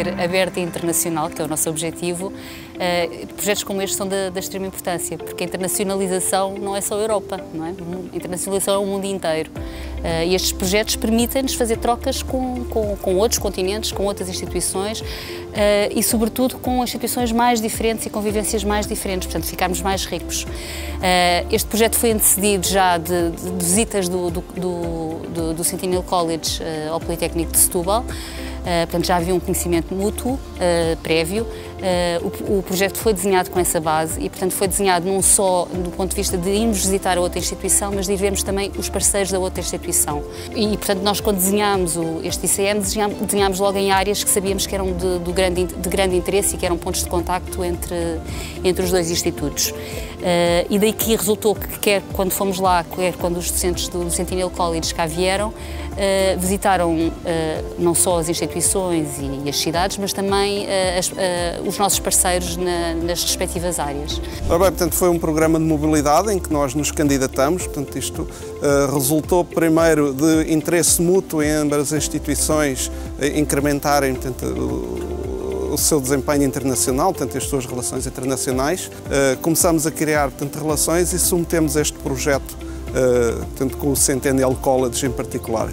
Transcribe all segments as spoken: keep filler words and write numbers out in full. ser aberta e internacional, que é o nosso objetivo, projetos como este são da, da extrema importância, porque a internacionalização não é só a Europa, não é? A internacionalização é o mundo inteiro. E estes projetos permitem-nos fazer trocas com, com, com outros continentes, com outras instituições e, sobretudo, com instituições mais diferentes e convivências mais diferentes, portanto, ficarmos mais ricos. Este projeto foi antecedido já de, de visitas do, do, do, do Sentinel College ao Politécnico de Setúbal. Uh, portanto, já havia um conhecimento mútuo, uh, prévio. Uh, o, o projeto foi desenhado com essa base e, portanto, foi desenhado não só do ponto de vista de irmos visitar a outra instituição, mas de vermos também os parceiros da outra instituição. E, portanto, nós quando desenhámos o, este I C M, desenhámos logo em áreas que sabíamos que eram de, de, grande, de grande interesse e que eram pontos de contacto entre, entre os dois institutos. Uh, e daí que resultou que, quer quando fomos lá, quer quando os docentes do Sentinel College cá vieram, uh, visitaram uh, não só as instituições, instituições e as cidades, mas também uh, as, uh, os nossos parceiros na, nas respectivas áreas. Ora bem, portanto, foi um programa de mobilidade em que nós nos candidatamos, portanto, isto uh, resultou primeiro de interesse mútuo em ambas as instituições uh, incrementarem, portanto, o, o seu desempenho internacional, portanto, as suas relações internacionais. Uh, começamos a criar, portanto, relações e submetemos este projeto, uh, portanto, com o Centennial College em particular.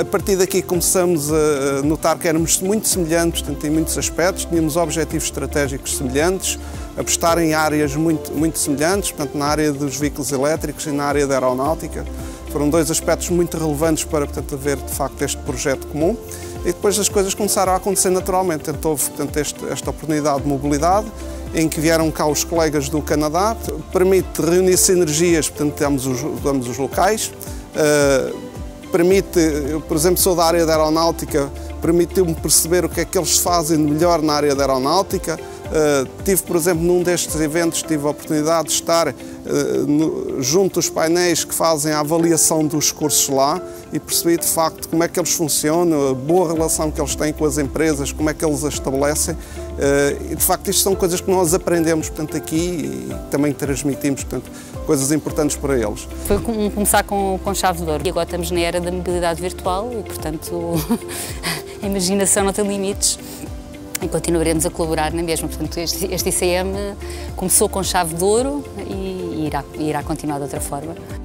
A partir daqui começamos a notar que éramos muito semelhantes, portanto, em muitos aspectos, tínhamos objetivos estratégicos semelhantes, apostar em áreas muito, muito semelhantes, portanto, na área dos veículos elétricos e na área da aeronáutica. Foram dois aspectos muito relevantes para, portanto, haver, de facto, este projeto comum. E depois as coisas começaram a acontecer naturalmente, portanto, houve, portanto, este, esta oportunidade de mobilidade, em que vieram cá os colegas do Canadá, permite reunir sinergias, portanto, de ambos os, de ambos os locais. Uh, Permite, eu, por exemplo, sou da área da aeronáutica, permitiu-me perceber o que é que eles fazem de melhor na área da aeronáutica. Uh, tive, por exemplo, num destes eventos, tive a oportunidade de estar uh, no, junto dos painéis que fazem a avaliação dos cursos lá e percebi, de facto, como é que eles funcionam, a boa relação que eles têm com as empresas, como é que eles a estabelecem. Uh, e, de facto, isto são coisas que nós aprendemos, portanto, aqui e também transmitimos, portanto, coisas importantes para eles. Foi um começar com, com chave de ouro. E agora estamos na era da mobilidade virtual e, portanto, a imaginação não tem limites e continuaremos a colaborar na mesma. Portanto, este, este I C M começou com chave de ouro e irá, irá continuar de outra forma.